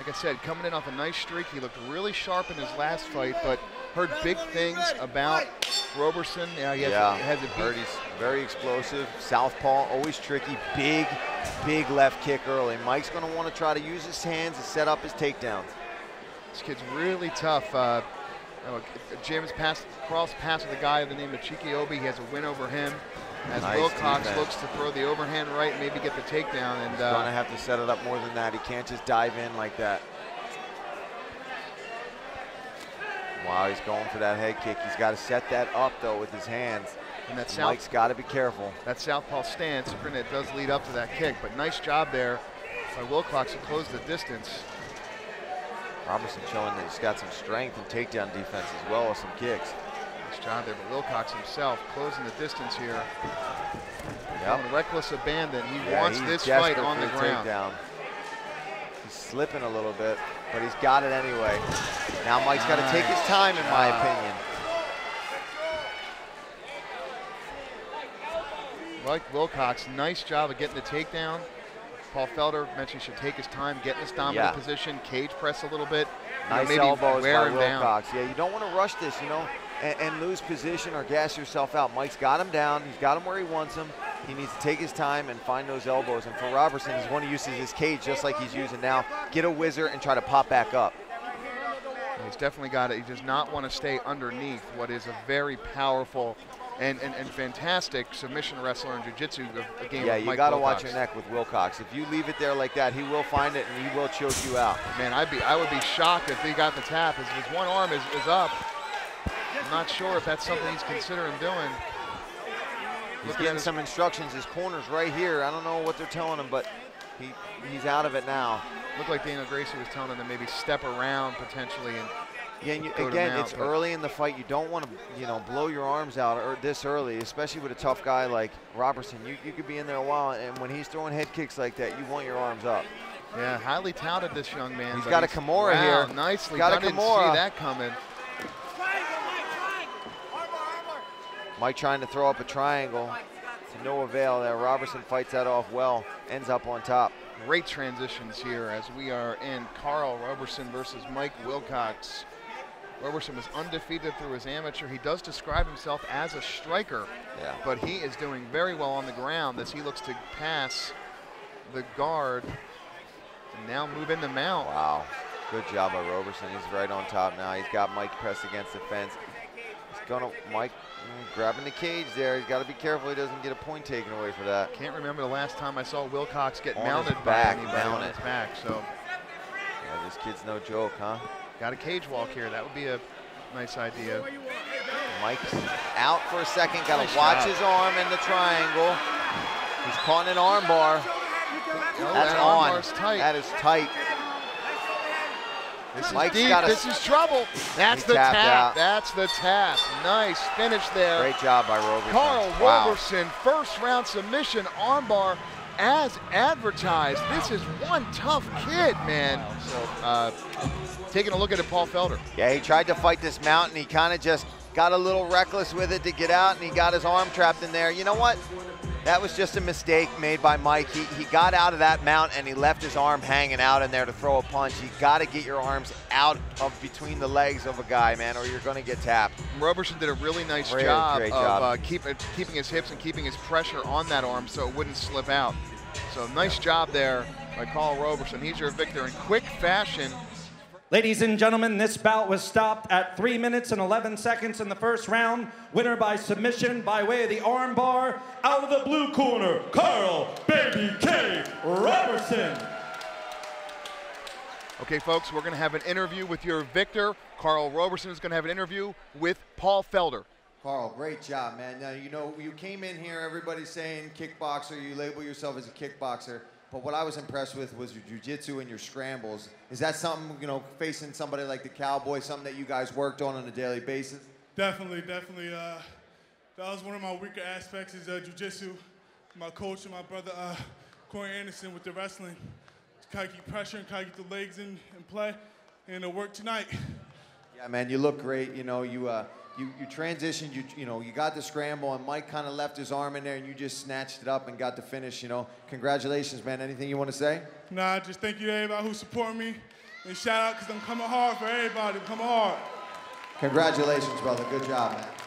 Like I said, coming in off a nice streak. He looked really sharp in his last fight, but heard big things about Roberson. Yeah, he has a beat. He's very explosive. Southpaw, always tricky. Big, big left kick early. Mike's going to want to try to use his hands and set up his takedowns. This kid's really tough. Jim's cross pass with a guy by the name of Chiki Obi. He has a win over him. As nice Wilcox looks to throw the overhand right, maybe get the takedown. And he's going to have to set it up more than that. He can't just dive in like that. Wow, he's going for that head kick. He's got to set that up, though, with his hands. And that Mike's got to be careful. That southpaw stance, granted, it does lead up to that kick. But nice job there by Wilcox to close the distance. Roberson showing that he's got some strength and takedown defense as well as some kicks. Nice job there, but Wilcox himself closing the distance here. Yep. Reckless abandon. He wants this fight on the ground. Takedown. He's slipping a little bit, but he's got it anyway. Now Mike's got to take his time, in my opinion. Mike Wilcox, nice job of getting the takedown. Paul Felder mentioned he should take his time, get in this dominant position, cage press a little bit. Nice elbows by Wilcox. Yeah, you don't want to rush this, you know, and lose position or gas yourself out. Mike's got him down. He's got him where he wants him. He needs to take his time and find those elbows. And for Roberson, he's going to use his cage just like he's using now. Get a whizzer and try to pop back up. He's definitely got it. He does not want to stay underneath what is a very powerful and fantastic submission wrestler in jiu-jitsu game. Yeah, you got to watch your neck with Wilcox. If you leave it there like that, he will find it and he will choke you out. Man, I would be shocked if he got the tap. His one arm is up. I'm not sure if that's something he's considering doing. He's getting some instructions. His corner's right here. I don't know what they're telling him, but he's out of it now. Looked like Daniel Gracie was telling him to maybe step around potentially. And yeah, and again, it's early in the fight. You don't want to, you know, blow your arms out this early, especially with a tough guy like Roberson. You could be in there a while, and when he's throwing head kicks like that, you want your arms up. Yeah, highly touted this young man. He's got a Kimura here. Nicely done. I didn't see that coming. Mike trying to throw up a triangle, to no avail there. Roberson fights that off well, ends up on top. Great transitions here as we are in Karl Roberson versus Mike Wilcox. Roberson was undefeated through his amateur. He does describe himself as a striker, but he is doing very well on the ground as he looks to pass the guard and now move in the mount. Wow, good job by Roberson. He's right on top now. He's got Mike pressed against the fence. He's gonna, Mike grabbing the cage there. He's got to be careful he doesn't get a point taken away for that. Can't remember the last time I saw Wilcox get mounted by anybody on his back. So yeah, this kid's no joke, huh? Got a cage walk here. That would be a nice idea. Mike's out for a second. Got to watch his arm in the triangle. He's caught in an arm bar. That's on. That is tight. This is trouble. That's the tap. That's the tap. Nice finish there. Great job by Roberson. Karl Roberson, first round submission armbar as advertised. This is one tough kid, man. Taking a look at it, Paul Felder. Yeah, he tried to fight this mount. He kind of just got a little reckless with it to get out, and he got his arm trapped in there. You know what? That was just a mistake made by Mike. He got out of that mount and he left his arm hanging out in there to throw a punch. You got to get your arms out of between the legs of a guy, man, or you're going to get tapped. Roberson did a really nice job of keeping his hips and keeping his pressure on that arm so it wouldn't slip out. So nice job there by Karl Roberson. He's your victor in quick fashion. Ladies and gentlemen, this bout was stopped at 3 minutes and 11 seconds in the first round. Winner by submission by way of the arm bar, out of the blue corner, Karl Baby K. Roberson. Okay, folks, we're going to have an interview with your victor. Karl Roberson is going to have an interview with Paul Felder. Karl, great job, man. Now, you know, you came in here, everybody's saying kickboxer, you label yourself as a kickboxer. But what I was impressed with was your jiu-jitsu and your scrambles. Is that something, you know, facing somebody like the Cowboy, something that you guys worked on a daily basis? Definitely, definitely. That was one of my weaker aspects is jiu-jitsu. My coach and my brother, Corey Anderson, with the wrestling. Kind of keep pressure and kind of get the legs in play. And it'll work tonight. Yeah, man, you look great. You know, you transitioned, you know, you got the scramble, and Mike kind of left his arm in there, and you just snatched it up and got the finish, you know. Congratulations, man. Anything you want to say? Nah, just thank you to everybody who's supporting me. And shout out, because I'm coming hard for everybody. Come hard. Congratulations, brother. Good job, man.